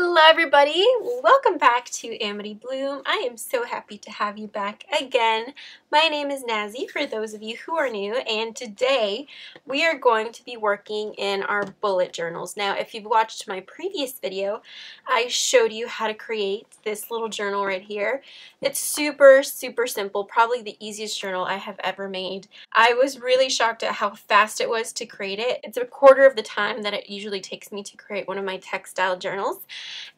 Hello everybody, welcome back to Amity Bloom. I am so happy to have you back again. My name is Nazzy for those of you who are new, and today we are going to be working in our bullet journals. Now if you've watched my previous video, I showed you how to create this little journal right here. It's super simple, probably the easiest journal I have ever made. I was really shocked at how fast it was to create it. It's a quarter of the time that it usually takes me to create one of my textile journals.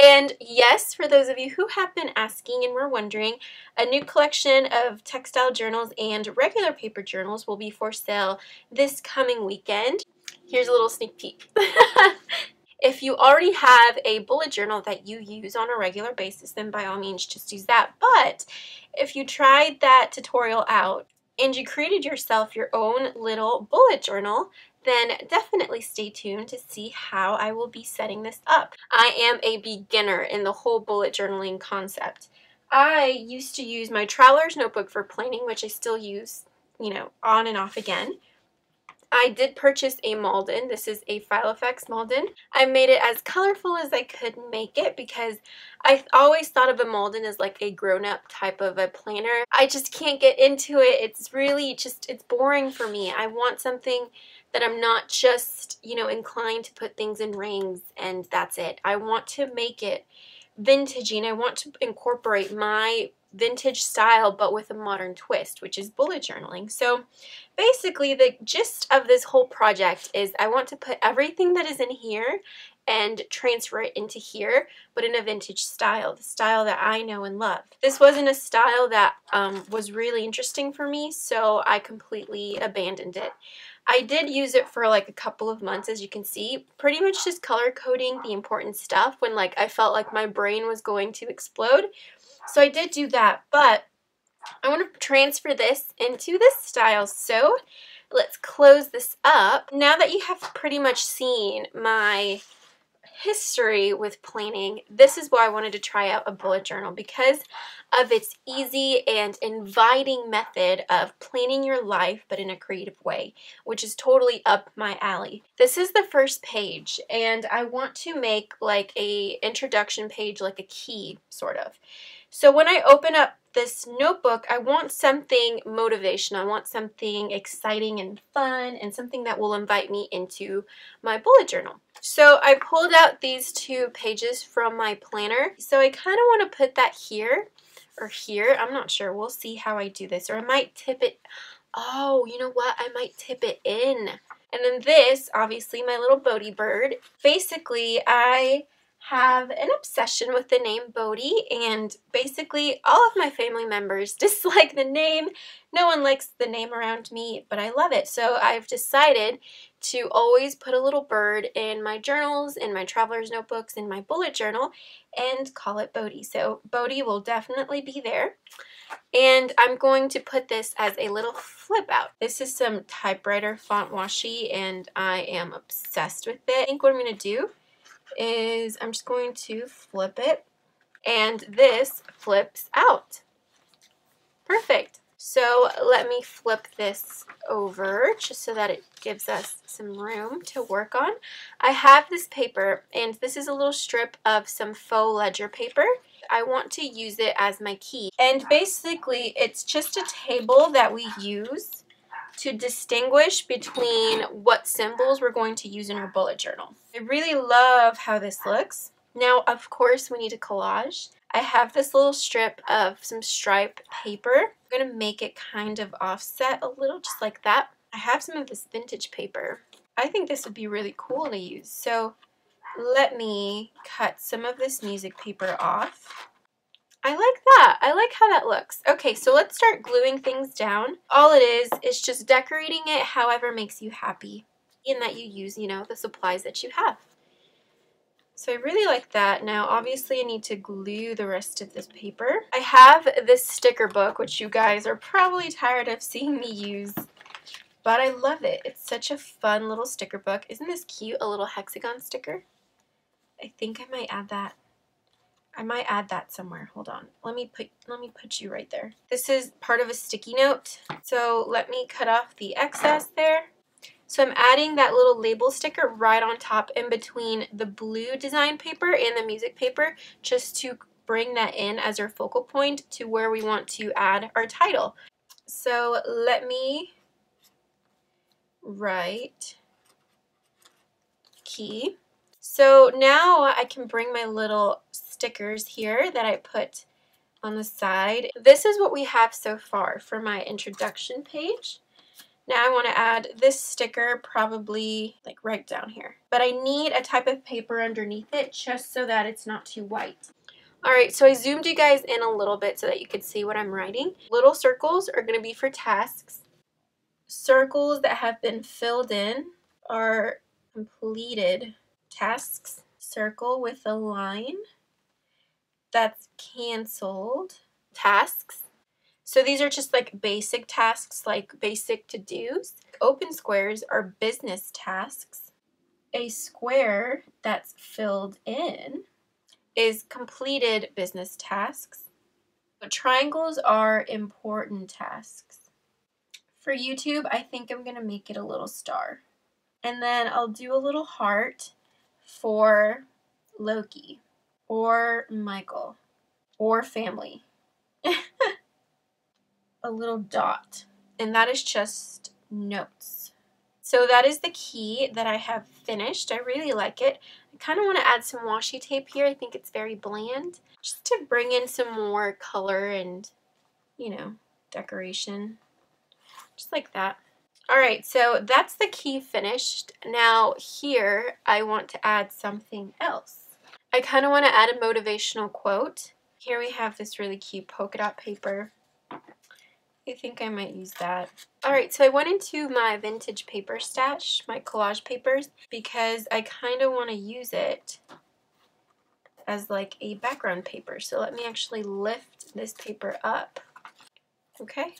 And yes, for those of you who have been asking and were wondering, a new collection of textile journals and regular paper journals will be for sale this coming weekend. Here's a little sneak peek. If you already have a bullet journal that you use on a regular basis, then by all means just use that. But if you tried that tutorial out and you created yourself your own little bullet journal, then definitely stay tuned to see how I will be setting this up. I am a beginner in the whole bullet journaling concept. I used to use my Traveler's Notebook for planning, which I still use, you know, on and off again. I did purchase a Malden. This is a Filofax Malden. I made it as colorful as I could make it because I always thought of a Malden as like a grown-up type of a planner. I just can't get into it. It's really just, it's boring for me. I want something that I'm not just, you know, inclined to put things in rings and that's it. I want to make it vintagey, and I want to incorporate my vintage style but with a modern twist, which is bullet journaling. So basically the gist of this whole project is I want to put everything that is in here and transfer it into here, but in a vintage style, the style that I know and love. This wasn't a style that was really interesting for me, so I completely abandoned it. I did use it for like a couple of months, as you can see, pretty much just color coding the important stuff when like I felt like my brain was going to explode. So I did do that, but I want to transfer this into this style. So let's close this up. Now that you have pretty much seen my history with planning, this is why I wanted to try out a bullet journal, because of its easy and inviting method of planning your life but in a creative way, which is totally up my alley. This is the first page, and I want to make like a introduction page, like a key sort of. So when I open up this notebook, I want something motivational. I want something exciting and fun and something that will invite me into my bullet journal. So I pulled out these two pages from my planner. So I kind of want to put that here or here. I'm not sure. We'll see how I do this. Or I might tip it. Oh, you know what? I might tip it in. And then this, obviously, my little Bodhi bird. Basically, I have an obsession with the name Bodhi, and basically all of my family members dislike the name. No one likes the name around me, but I love it. So I've decided to always put a little bird in my journals, in my traveler's notebooks, in my bullet journal, and call it Bodhi. So Bodhi will definitely be there. And I'm going to put this as a little flip out. This is some typewriter font washi, and I am obsessed with it. I think what I'm going to do is I'm just going to flip it, and this flips out. Perfect. So let me flip this over just so that it gives us some room to work on. I have this paper, and this is a little strip of some faux ledger paper. I want to use it as my key, and basically it's just a table that we use to distinguish between what symbols we're going to use in our bullet journal. I really love how this looks. Now, of course, we need a collage. I have this little strip of some stripe paper. I'm gonna make it kind of offset a little, just like that. I have some of this vintage paper. I think this would be really cool to use. So let me cut some of this music paper off. I like that. I like how that looks. Okay, so let's start gluing things down. All it is just decorating it however makes you happy, in that you use, you know, the supplies that you have. So I really like that. Now, obviously, I need to glue the rest of this paper. I have this sticker book, which you guys are probably tired of seeing me use, but I love it. It's such a fun little sticker book. Isn't this cute? A little hexagon sticker. I think I might add that. I might add that somewhere. Hold on. Let me put you right there. This is part of a sticky note. So let me cut off the excess there. So I'm adding that little label sticker right on top in between the blue design paper and the music paper, just to bring that in as our focal point to where we want to add our title. So let me write key. So now I can bring my little stickers here that I put on the side. This is what we have so far for my introduction page. Now I want to add this sticker probably like right down here. But I need a type of paper underneath it just so that it's not too white. Alright, so I zoomed you guys in a little bit so that you could see what I'm writing. Little circles are going to be for tasks. Circles that have been filled in are completed tasks. Circle with a line. That's canceled tasks. So these are just like basic tasks, like basic to-dos. Open squares are business tasks. A square that's filled in is completed business tasks. But triangles are important tasks. For YouTube, I think I'm going to make it a little star. And then I'll do a little heart for Loki or Michael or family. A little dot, and that is just notes. So that is the key that I have finished. I really like it. I kind of want to add some washi tape here. I think it's very bland, just to bring in some more color and, you know, decoration, just like that. All right, so that's the key finished. Now here I want to add something else. I kind of want to add a motivational quote. Here we have this really cute polka dot paper. I think I might use that. Alright, so I went into my vintage paper stash, my collage papers, because I kind of want to use it as like a background paper. So let me actually lift this paper up. Okay.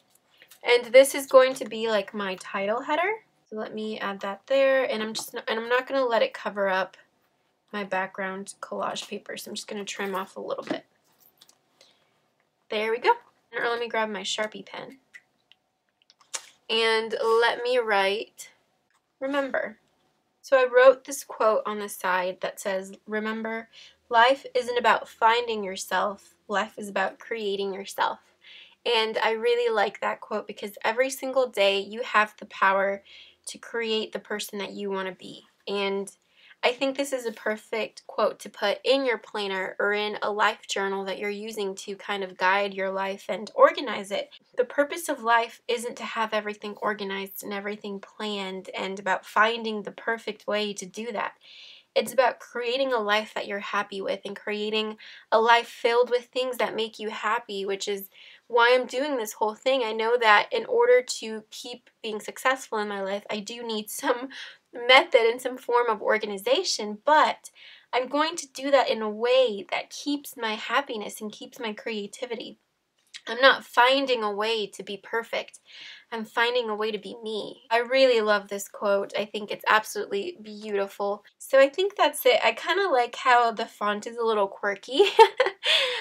And this is going to be like my title header. So let me add that there. And I'm not going to let it cover up my background collage paper. So I'm just going to trim off a little bit. There we go. Or let me grab my Sharpie pen and let me write remember. So I wrote this quote on the side that says, remember, life isn't about finding yourself, life is about creating yourself. And I really like that quote because every single day you have the power to create the person that you want to be. And I think this is a perfect quote to put in your planner or in a life journal that you're using to kind of guide your life and organize it. The purpose of life isn't to have everything organized and everything planned and about finding the perfect way to do that. It's about creating a life that you're happy with and creating a life filled with things that make you happy, which is why I'm doing this whole thing. I know that in order to keep being successful in my life, I do need some method and some form of organization, but I'm going to do that in a way that keeps my happiness and keeps my creativity. I'm not finding a way to be perfect. I'm finding a way to be me. I really love this quote. I think it's absolutely beautiful. So I think that's it. I kind of like how the font is a little quirky.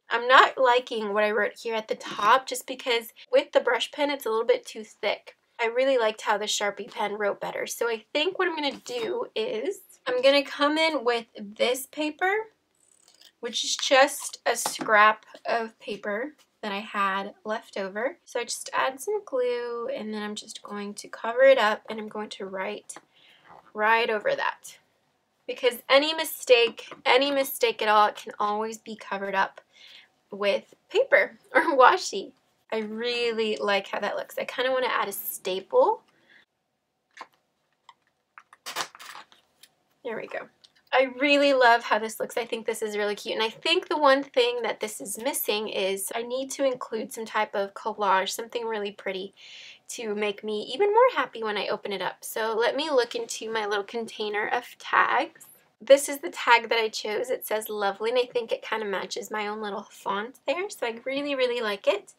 I'm not liking what I wrote here at the top just because with the brush pen it's a little bit too thick. I really liked how the Sharpie pen wrote better. So I think what I'm going to do is I'm going to come in with this paper, which is just a scrap of paper that I had left over. So I just add some glue and then I'm just going to cover it up and I'm going to write right over that. Because any mistake at all, it can always be covered up with paper or washi. I really like how that looks. I kind of want to add a staple. There we go. I really love how this looks. I think this is really cute. And I think the one thing that this is missing is I need to include some type of collage, something really pretty to make me even more happy when I open it up. So let me look into my little container of tags. This is the tag that I chose. It says lovely, and I think it kind of matches my own little font there. So I really, really like it.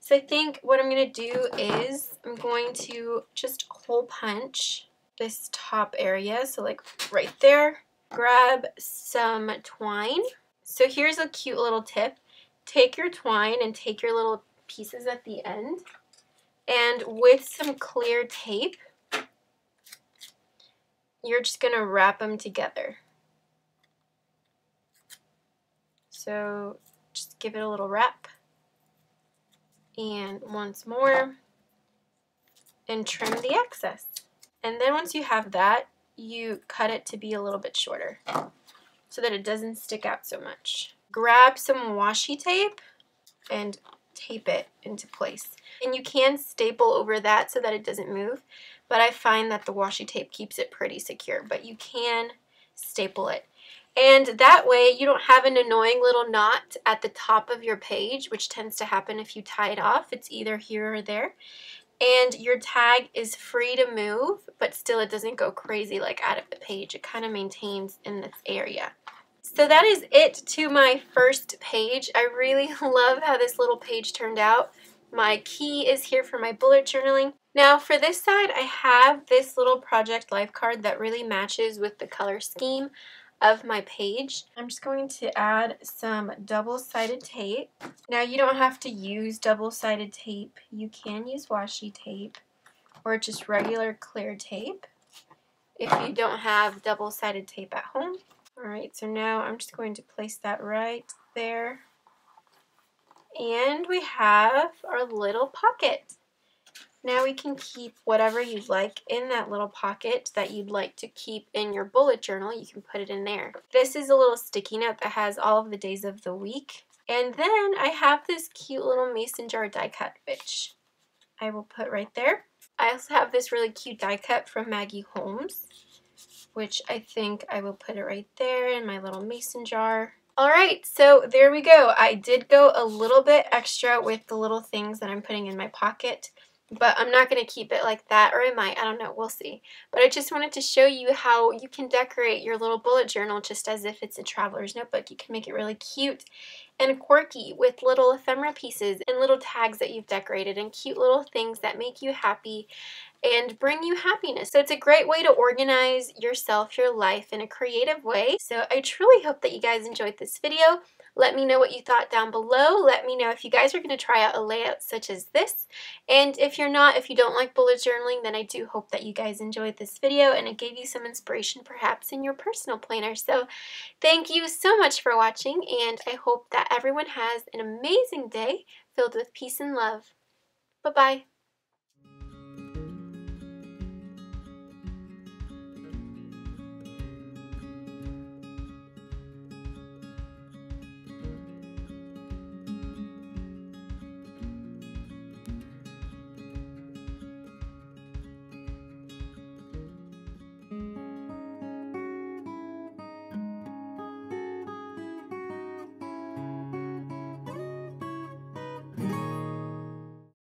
So I think what I'm going to do is I'm going to just hole punch this top area. So like right there, grab some twine. So here's a cute little tip. Take your twine and take your little pieces at the end. And with some clear tape, you're just going to wrap them together. So just give it a little wrap. And once more. And trim the excess. And then once you have that, you cut it to be a little bit shorter so that it doesn't stick out so much. Grab some washi tape and tape it into place. And you can staple over that so that it doesn't move, but I find that the washi tape keeps it pretty secure, but you can staple it. And that way you don't have an annoying little knot at the top of your page, which tends to happen if you tie it off. It's either here or there. And your tag is free to move, but still it doesn't go crazy like out of the page. It kind of maintains in this area. So that is it to my first page. I really love how this little page turned out. My key is here for my bullet journaling. Now for this side, I have this little Project Life card that really matches with the color scheme of my page. I'm just going to add some double-sided tape. Now you don't have to use double-sided tape. You can use washi tape or just regular clear tape if you don't have double-sided tape at home. Alright, so now I'm just going to place that right there. And we have our little pocket. Now we can keep whatever you'd like in that little pocket that you'd like to keep in your bullet journal. You can put it in there. This is a little sticky note that has all of the days of the week. And then I have this cute little mason jar die cut, which I will put right there. I also have this really cute die cut from Maggie Holmes, which I think I will put it right there in my little mason jar. Alright, so there we go. I did go a little bit extra with the little things that I'm putting in my pocket. But I'm not going to keep it like that, or I might, I don't know, we'll see. But I just wanted to show you how you can decorate your little bullet journal just as if it's a traveler's notebook. You can make it really cute and quirky with little ephemera pieces and little tags that you've decorated and cute little things that make you happy and bring you happiness. So it's a great way to organize yourself, your life in a creative way. So I truly hope that you guys enjoyed this video. Let me know what you thought down below. Let me know if you guys are going to try out a layout such as this. And if you're not, if you don't like bullet journaling, then I do hope that you guys enjoyed this video and it gave you some inspiration perhaps in your personal planner. So thank you so much for watching, and I hope that everyone has an amazing day filled with peace and love. Bye-bye.